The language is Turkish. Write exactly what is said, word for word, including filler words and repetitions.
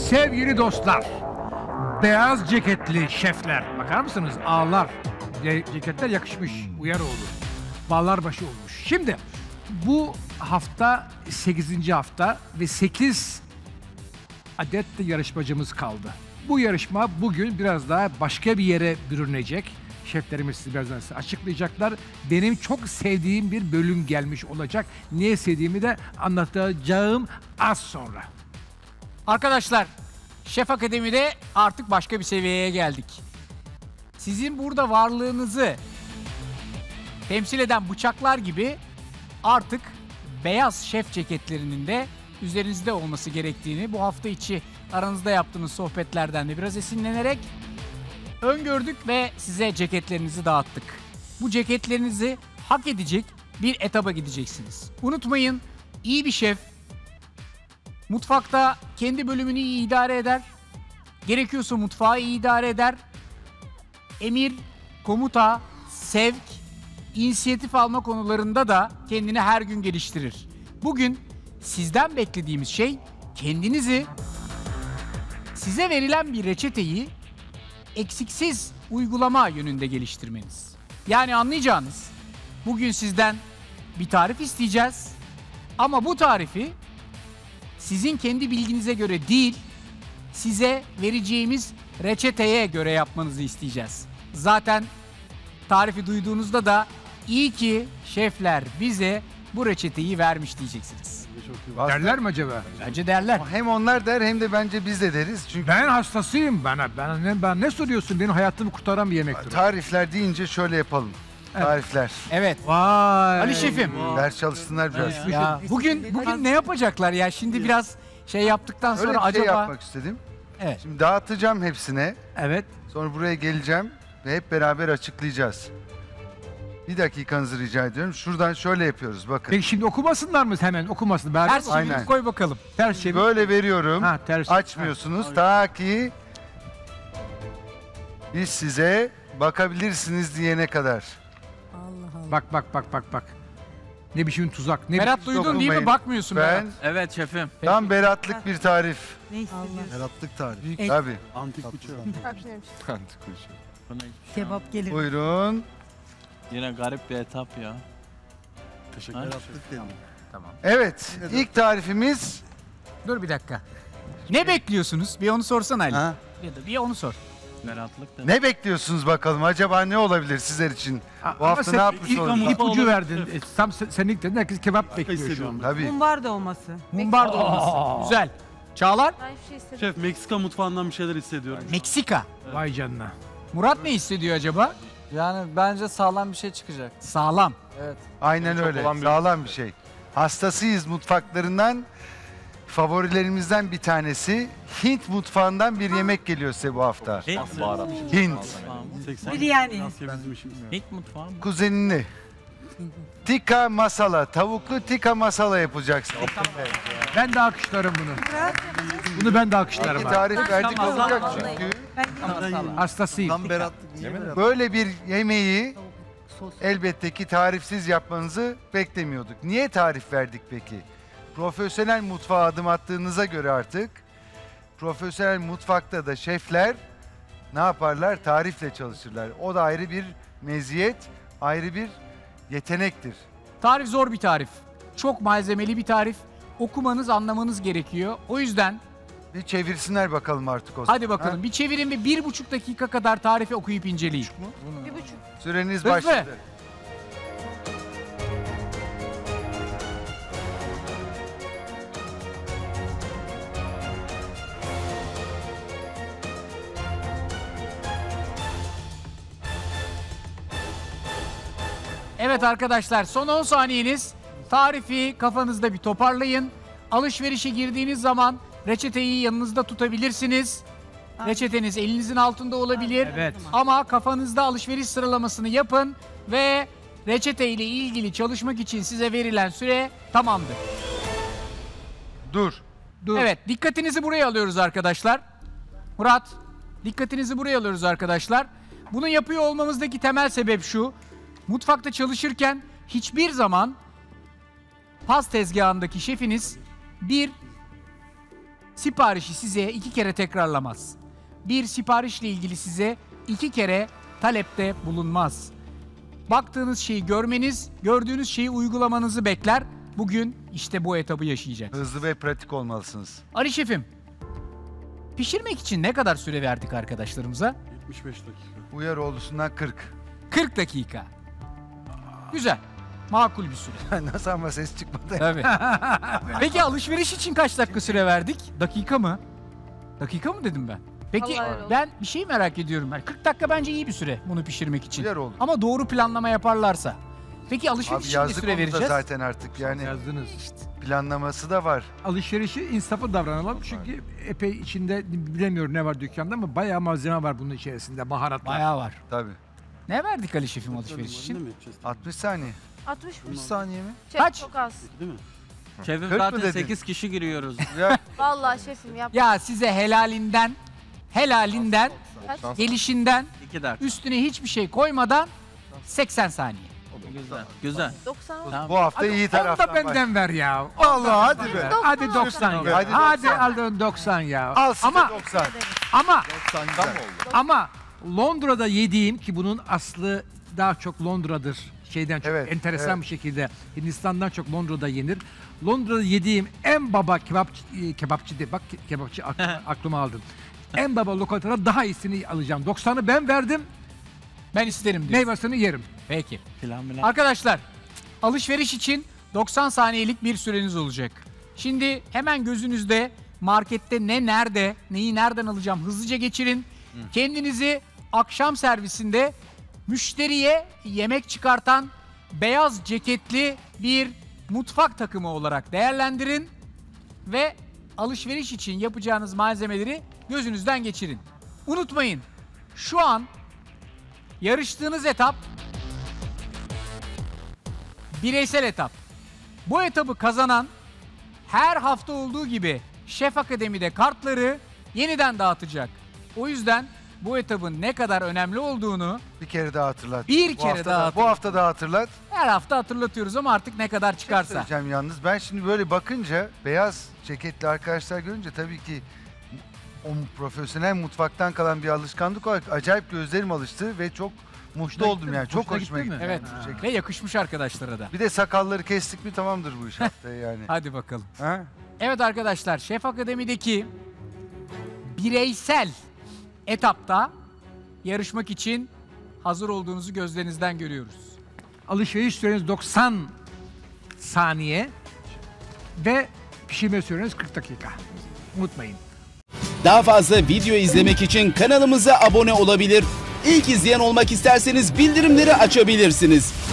Sevgili dostlar, beyaz ceketli şefler, bakar mısınız? Ağlar, ceketler yakışmış, uyar oldu. Bağlar başı olmuş. Şimdi bu hafta sekizinci hafta ve sekiz adet de yarışmacımız kaldı. Bu yarışma bugün biraz daha başka bir yere bürünecek. Şeflerimiz sizi birazdan size açıklayacaklar. Benim çok sevdiğim bir bölüm gelmiş olacak. Niye sevdiğimi de anlatacağım az sonra. Arkadaşlar, Şef Akademi'de artık başka bir seviyeye geldik. Sizin burada varlığınızı temsil eden bıçaklar gibi artık beyaz şef ceketlerinin de üzerinizde olması gerektiğini bu hafta içi aranızda yaptığınız sohbetlerden de biraz esinlenerek öngördük ve size ceketlerinizi dağıttık. Bu ceketlerinizi hak edecek bir etaba gideceksiniz. Unutmayın, iyi bir şef mutfakta kendi bölümünü iyi idare eder. Gerekiyorsa mutfağı iyi idare eder. Emir, komuta, sevk, inisiyatif alma konularında da kendini her gün geliştirir. Bugün sizden beklediğimiz şey kendinizi, size verilen bir reçeteyi eksiksiz uygulama yönünde geliştirmeniz. Yani anlayacağınız, bugün sizden bir tarif isteyeceğiz ama bu tarifi sizin kendi bilginize göre değil, size vereceğimiz reçeteye göre yapmanızı isteyeceğiz. Zaten tarifi duyduğunuzda da iyi ki şefler bize bu reçeteyi vermiş diyeceksiniz. Derler mi acaba? Bence derler. Hem onlar der hem de bence biz de deriz. Çünkü ben hastasıyım. Bana, ben, ben ne soruyorsun? Benim hayatımı kurtaran bir yemektir. Tarifler deyince şöyle yapalım. Evet. Tarifler. Evet. Vay. Ali Şef'im. Ders çalışsınlar biraz. Ya. Bugün bugün ne yapacaklar ya? Şimdi biraz şey yaptıktan sonra öyle bir acaba... şey yapmak istedim. Evet. Şimdi dağıtacağım hepsine. Evet. Sonra buraya geleceğim ve hep beraber açıklayacağız. Bir dakikanızı rica ediyorum. Şuradan şöyle yapıyoruz, bakın. Peki şimdi okumasınlar mı hemen? Okumasın. Ters çevirip koy bakalım. Ters çevir. Böyle veriyorum. Ha, ters açmıyorsunuz. Ha, ta ki biz size bakabilirsiniz diyene kadar. Allah Allah. Bak bak bak bak bak. Ne biçim tuzak. Ne Berat duydun dokunmayın. Değil mi? Bakmıyorsun ben, Berat. Evet şefim. Tam Berat'lık bir tarif. Ne istiyorsun? Berat'lık tarif. Et. Tabii. Antik uçağı. Antik uçağı. Kebap gelir. Buyurun. Yine garip bir etap ya. Teşekkür ederim. Tamam, tamam. Evet, ne ilk tarifimiz... Dur bir dakika. Ne bekliyorsunuz? Bir onu sorsana Ali. Ha? Bir onu sor. Ne bekliyorsunuz bakalım? Acaba ne olabilir sizler için? Ha, bu hafta ne yapmış olacak? İpucu verdin. E, tam senlik dedin. Herkes kebap bekliyor şu anda. Mumbar da olması. Mumbar da olması. Güzel. Çağlar? Şey Şef, Meksika mutfağından bir şeyler hissediyorum. Meksika? Evet. Vay canına. Murat evet. Ne hissediyor acaba? Yani bence sağlam bir şey çıkacak. Sağlam. Evet. Aynen yani öyle. Bir sağlam şey. bir şey. Hastasıyız mutfaklarından. Favorilerimizden bir tanesi. Hint mutfağından bir yemek geliyor size bu hafta. Hint. Hint. Hint. Biryani. Hint mutfağı mı? Kuzenini. Tikka masala. Tavuklu tikka masala yapacaksın. Evet. Ben de alkışlarım bunu. Bunu ben de alkışlarım. İki tarif verdik olacak çünkü. Hastasıyım. Böyle bir yemeği elbette ki tarifsiz yapmanızı beklemiyorduk. Niye tarif verdik peki? Profesyonel mutfağa adım attığınıza göre artık profesyonel mutfakta da şefler ne yaparlar? Tarifle çalışırlar. O da ayrı bir meziyet, ayrı bir yetenektir. Tarif zor bir tarif. Çok malzemeli bir tarif. Okumanız, anlamanız gerekiyor. O yüzden... Bir çevirsinler bakalım artık o zaman. Hadi bakalım. Ha? Bir çevirin ve bir buçuk dakika kadar tarifi okuyup inceleyin. Bir buçuk mu? Bir buçuk. Süreniz Hız başladı. Ve... Evet arkadaşlar, son on saniyeniz. Tarifi kafanızda bir toparlayın. Alışverişe girdiğiniz zaman reçeteyi yanınızda tutabilirsiniz. Aynen. Reçeteniz elinizin altında olabilir. Aynen, evet. Ama kafanızda alışveriş sıralamasını yapın ve reçete ile ilgili çalışmak için size verilen süre tamamdır. Dur. Dur. Evet, dikkatinizi buraya alıyoruz arkadaşlar. Murat, dikkatinizi buraya alıyoruz arkadaşlar. Bunu yapıyor olmamızdaki temel sebep şu. Mutfakta çalışırken hiçbir zaman pas tezgahındaki şefiniz bir siparişi size iki kere tekrarlamaz. Bir siparişle ilgili size iki kere talepte bulunmaz. Baktığınız şeyi görmeniz, gördüğünüz şeyi uygulamanızı bekler. Bugün işte bu etabı yaşayacaksınız. Hızlı ve pratik olmalısınız. Ali Şef'im, pişirmek için ne kadar süre verdik arkadaşlarımıza? yetmiş beş dakika. Uyaroğlu'sundan kırk. kırk dakika. Aa. Güzel. Makul bir süre. Nasıl ama ses çıkmadı. Tabii. Peki alışveriş için kaç dakika süre verdik? Dakika mı? Dakika mı dedim ben? Peki ben bir şey merak ediyorum. Yani kırk dakika bence iyi bir süre bunu pişirmek için. Ama doğru planlama yaparlarsa. Peki alışveriş için bir süre vereceğiz. Zaten artık yani yazdınız. İşte planlaması da var. Alışverişi insaflı davranalım çünkü var. Epey içinde bilemiyorum ne var dükkanda ama bayağı malzeme var bunun içerisinde, baharatlar. Bayağı var. Tabii. Ne verdik Ali Şef'im alışveriş için? altmış saniye. altmış saniye mi? Şef, kaç? Çok az. Değil mi? Şefim zaten sekiz kişi giriyoruz. Ya. Vallahi şefim yap. Ya size helalinden, helalinden, doksan. Gelişinden, iki dakika. Üstüne hiçbir şey koymadan seksen saniye. Güzel. Güzel. doksan. Tamam. Bu hafta hadi, iyi taraftan. Onu da benden ver ya. Allah hadi be. Hadi doksan ya. Hadi, hadi aldın doksan ya. Al ama doksan. Ama doksan ama Londra'da yediğim ki bunun aslı daha çok Londra'dır. Şeyden çok evet, enteresan evet. bir şekilde Hindistan'dan çok Londra'da yenir. Londra'da yediğim en baba kebapçı, kebapçı de bak kebapçı aklıma aldın. En baba lokantada daha iyisini alacağım. doksanı ben verdim. Ben isterim diyorsun. Meyvasını yerim. Peki. Plan, plan. Arkadaşlar alışveriş için doksan saniyelik bir süreniz olacak. Şimdi hemen gözünüzde markette ne nerede, neyi nereden alacağım hızlıca geçirin. Hı. Kendinizi akşam servisinde müşteriye yemek çıkartan beyaz ceketli bir mutfak takımı olarak değerlendirin. Ve alışveriş için yapacağınız malzemeleri gözünüzden geçirin. Unutmayın şu an yarıştığınız etap bireysel etap. Bu etabı kazanan her hafta olduğu gibi Şef Akademi'de kartları yeniden dağıtacak. O yüzden bu etabın ne kadar önemli olduğunu bir kere daha hatırlat. Bir bu kere daha. Bu hafta da hatırlat. Her hafta hatırlatıyoruz ama artık ne kadar çıkarsa. Şey söyleyeceğim yalnız ben şimdi böyle bakınca beyaz ceketli arkadaşlar görünce tabii ki o profesyonel mutfaktan kalan bir alışkanlık olarak acayip gözlerim alıştı ve çok mutlu oldum yani. Çok hoşuma gitti. Evet. Ve yakışmış arkadaşlara da. Bir de sakalları kestik mi tamamdır bu iş haftaya yani. Hadi bakalım. Ha? Evet arkadaşlar Şef Akademi'deki bireysel etapta yarışmak için hazır olduğunuzu gözlerinizden görüyoruz. Alışveriş süreniz doksan saniye ve pişirme süreniz kırk dakika. Unutmayın. Daha fazla video izlemek için kanalımıza abone olabilir. İlk izleyen olmak isterseniz bildirimleri açabilirsiniz.